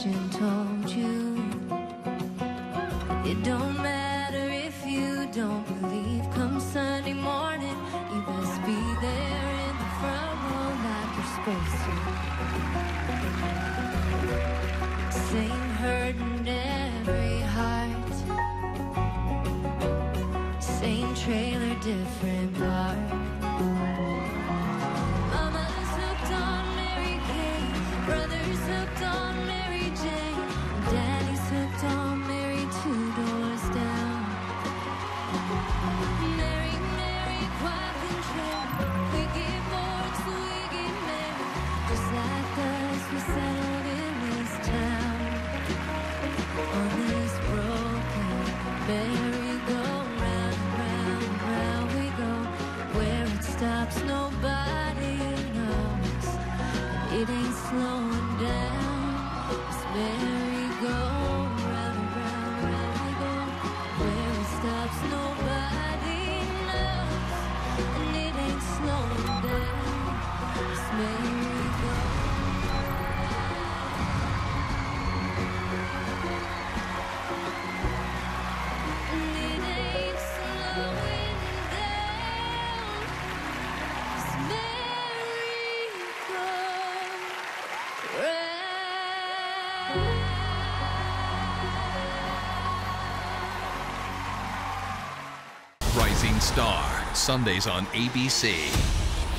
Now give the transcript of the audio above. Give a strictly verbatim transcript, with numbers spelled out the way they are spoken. intuition told you. It don't matter if you don't believe. Come Sunday morning, you best be there in the front row like you're supposed to. Sing hurting every heart. Same trailer, different bar. Brother's hooked on Mary Jane, Daddy's hooked on Mary two doors down. Mary, Mary, quite control. We get bored, so we get married. Just like us, we settled in this town, on this broken merry go round, round, round we go. Where it stops, nobody knows. It ain't slow. Merry go round, round, round we go. Where it stops, nobody knows, and it ain't slowing down. It's merry go. And it ain't slowing down. It's merry go round. Rising Star, Sundays on A B C.